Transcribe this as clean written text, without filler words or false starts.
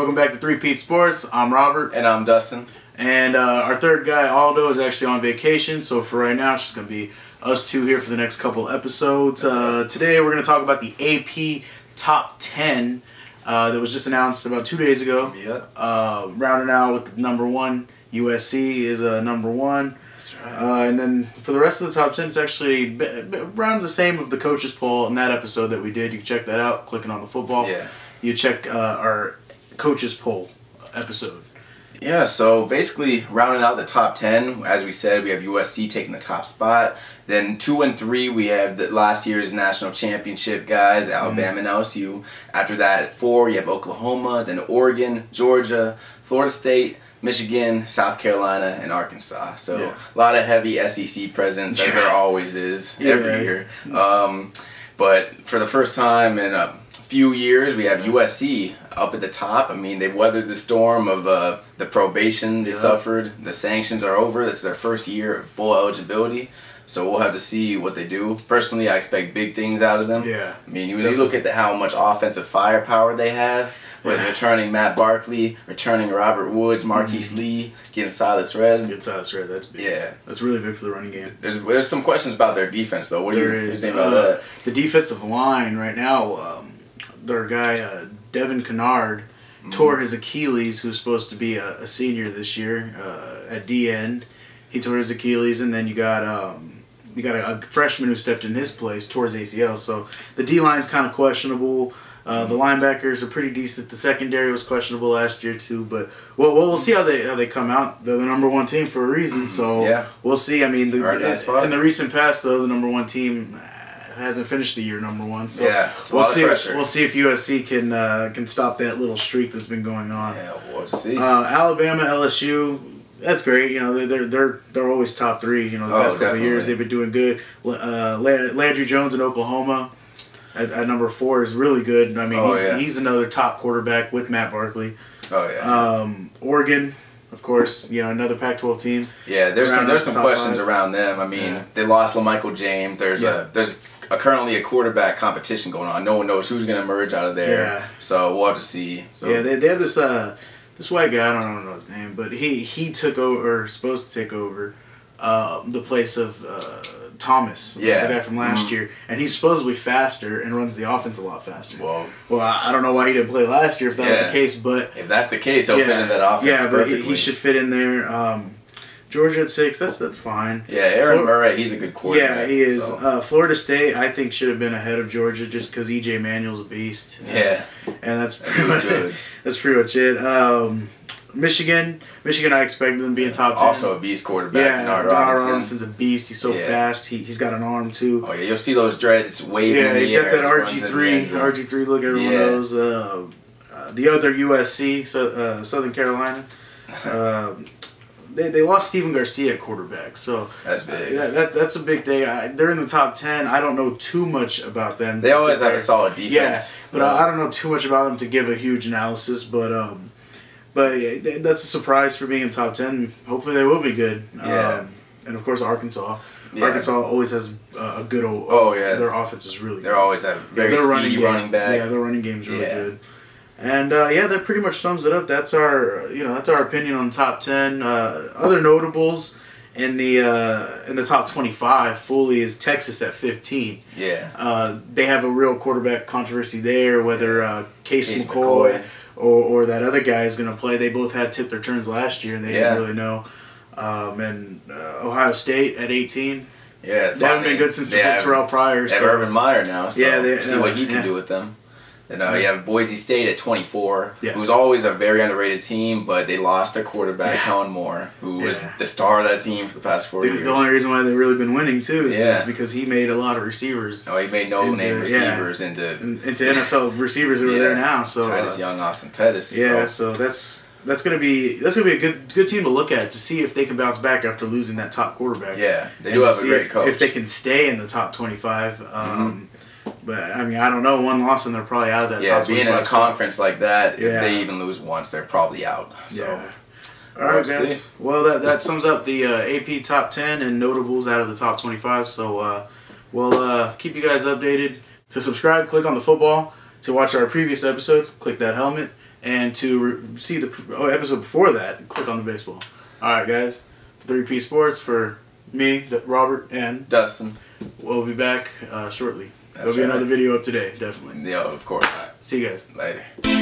Welcome back to Three Pete Sports. I'm Robert. And I'm Dustin. And our third guy, Aldo, is actually on vacation, so for right now it's just going to be us two here for the next couple episodes. Today we're going to talk about the AP Top 10 that was just announced about 2 days ago. Yeah. Rounding out with number one, USC is number one. That's right. And then for the rest of the Top 10, it's actually around the same of the coaches poll in that episode that we did. You can check that out, clicking on the football. Yeah. You check our coaches poll episode. Yeah, so basically rounding out the top 10, as we said, we have USC taking the top spot. Then 2 and 3, we have the last year's national championship guys, Alabama and LSU. After that, at 4, you have Oklahoma, then Oregon, Georgia, Florida State, Michigan, South Carolina, and Arkansas. So a lot of heavy SEC presence, as there always is every year. But for the first time in a few years, we have USC up at the top. I mean, they've weathered the storm of the probation they suffered. The sanctions are over. This is their first year of bowl eligibility. So we'll have to see what they do. Personally, I expect big things out of them. Yeah. I mean, when you look at how much offensive firepower they have, with returning Matt Barkley, returning Robert Woods, Marquise Lee, getting Silas Red. Get Silas Red, that's big. Yeah. That's really big for the running game. There's some questions about their defense, though. What do you think about that? The defensive line right now, their guy, Devin Kennard, tore his Achilles, who's supposed to be a senior this year at D-end. He tore his Achilles, and then you got a freshman who stepped in his place, tore his ACL. So the D-line's kind of questionable. The linebackers are pretty decent. The secondary was questionable last year too, but we'll see how they come out. They're the number one team for a reason, so we'll see. I mean, in the recent past, though, the number one team hasn't finished the year number one, so we'll see if USC can stop that little streak that's been going on. Yeah, we'll see. Alabama, LSU. That's great. You know, they're always top three. You know, the past couple of years they've been doing good. Landry Jones in Oklahoma at number 4 is really good. I mean, he's another top quarterback with Matt Barkley. Oregon, of course, you know, another Pac-12 team. Yeah, there's some questions around them. I mean, they lost LaMichael James. There's currently a quarterback competition going on. No one knows who's going to emerge out of there. Yeah. So we'll have to see. So yeah, they have this. This white guy, I don't know his name, but he took over, or supposed to take over, the place of Thomas, the guy from last year. And he's supposedly faster and runs the offense a lot faster. Whoa. Well, I don't know why he didn't play last year if that was the case, but... If that's the case, he'll fit in that offense perfectly. But he should fit in there. Georgia at 6, that's fine. Yeah, Aaron Murray, he's a good quarterback. Yeah, he is. So. Florida State, I think, should have been ahead of Georgia just because E.J. Manuel's a beast. Yeah. And that's pretty much it. Michigan, I expected them to be in top 10. Also a beast quarterback. Yeah, Denard Robinson's a beast. He's so fast. He's got an arm, too. Oh, yeah, you'll see those dreads waving in the air. Yeah, he's got that RG3 look everyone knows. The other USC, Southern Carolina. They lost Stephen Garcia at quarterback, so that's big. That's a big thing. They're in the top 10. I don't know too much about them. They always have a solid defense, but I don't know too much about them to give a huge analysis. But that's a surprise for being in top 10. Hopefully they will be good. And of course Arkansas. Yeah. Arkansas always has a good old. Their offense is really good. They always have very speedy running back. Yeah, their running game's really good. And that pretty much sums it up. That's our, that's our opinion on top 10. Other notables in the top 25 fully is Texas at 15. Yeah. They have a real quarterback controversy there. Whether Case McCoy or that other guy is going to play. They both had tipped their turns last year, and they didn't really know. Ohio State at 18. Yeah, they haven't been good since Terrell Pryor. They have Urban Meyer now. So yeah, see what he can do with them. And you have Boise State at 24, who's always a very underrated team, but they lost their quarterback, Helen Moore, who was the star of that team for the past 4 years. The only reason why they've really been winning, too, is because he made a lot of receivers. Oh, he made no-name receivers into NFL receivers that are there now. So Titus Young, Austin Pettis. Yeah, so that's gonna be a good team to look at to see if they can bounce back after losing that top quarterback. Yeah, they do have a great coach. If they can stay in the top 25. But, I mean, I don't know. One loss and they're probably out of that top 25. Yeah, being in a conference like that, if they even lose once, they're probably out. So. Yeah. All right, guys. Well, that sums up the AP Top 10 and notables out of the Top 25. So, we'll keep you guys updated. To subscribe, click on the football. To watch our previous episode, click that helmet. And to see the episode before that, click on the baseball. All right, guys. 3P Sports for me, Robert, and Dustin. We'll be back shortly. There'll be another video up today, definitely. Yeah, of course. All right, see you guys. Later.